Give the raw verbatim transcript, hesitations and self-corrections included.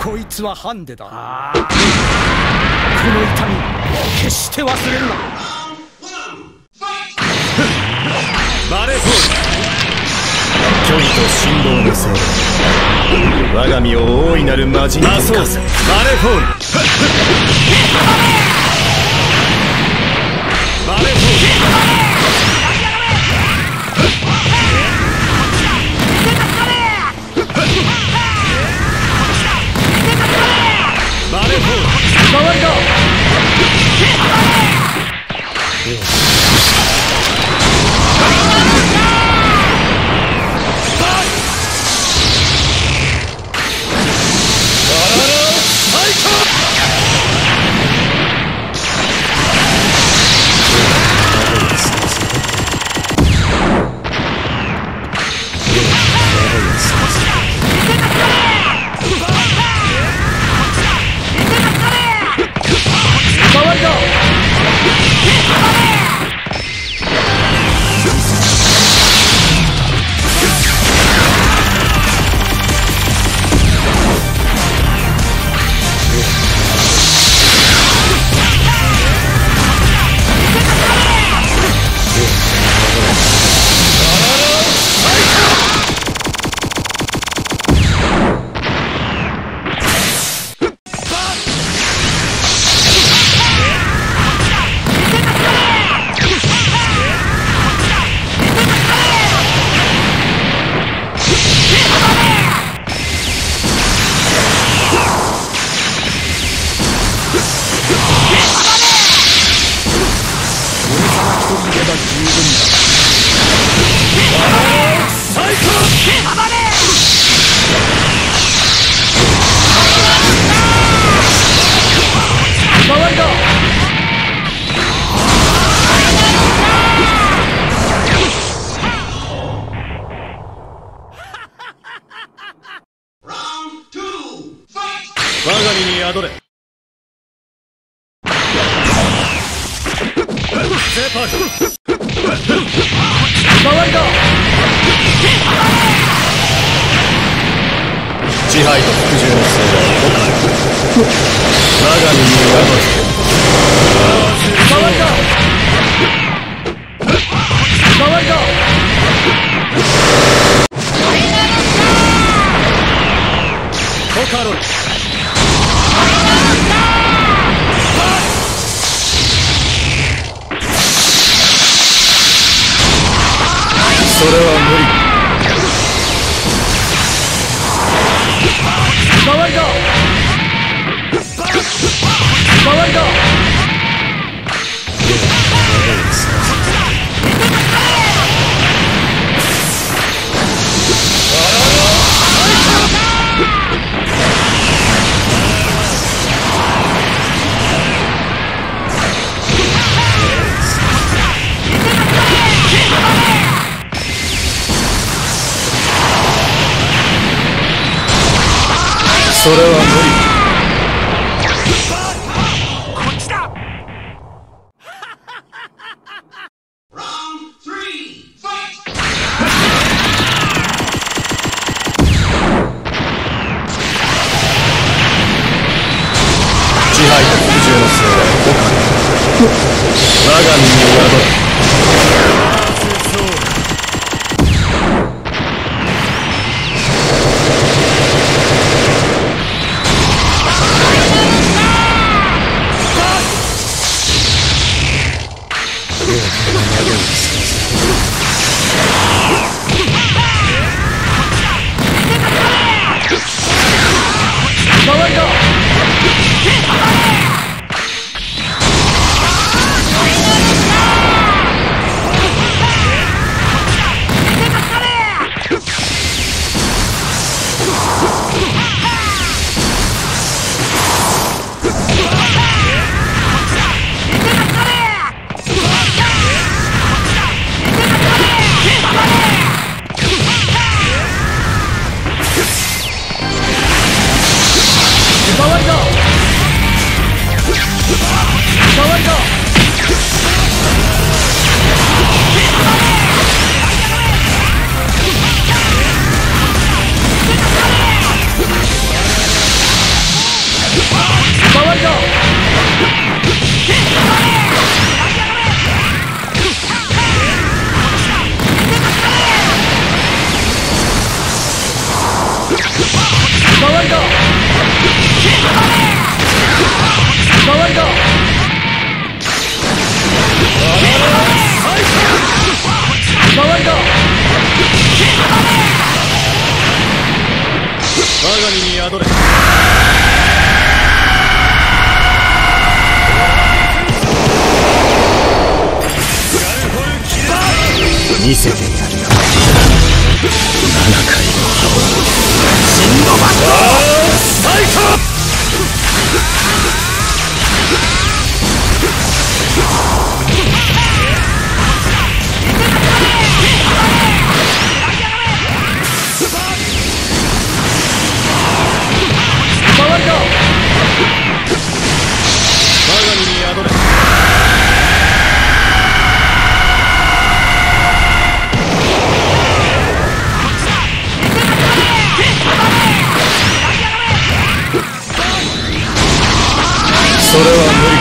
こいつはハンデだ。この痛み決して忘れるな。バレーボール、距離と振動のせい、我が身を大いなる魔人に生かせ。バレーボール、バレーボール、周りだ。我が身に宿れ。支配と服従の相場を解く。我が身に宿れ。カロリそれは無理。周りだ。周りだ。それは無理。こっちだ。支配と服従の末は我が身に宿る。我が身に宿れ。 見せてやるよ。ななかいの覇王シンドバッド最高。 それは無理。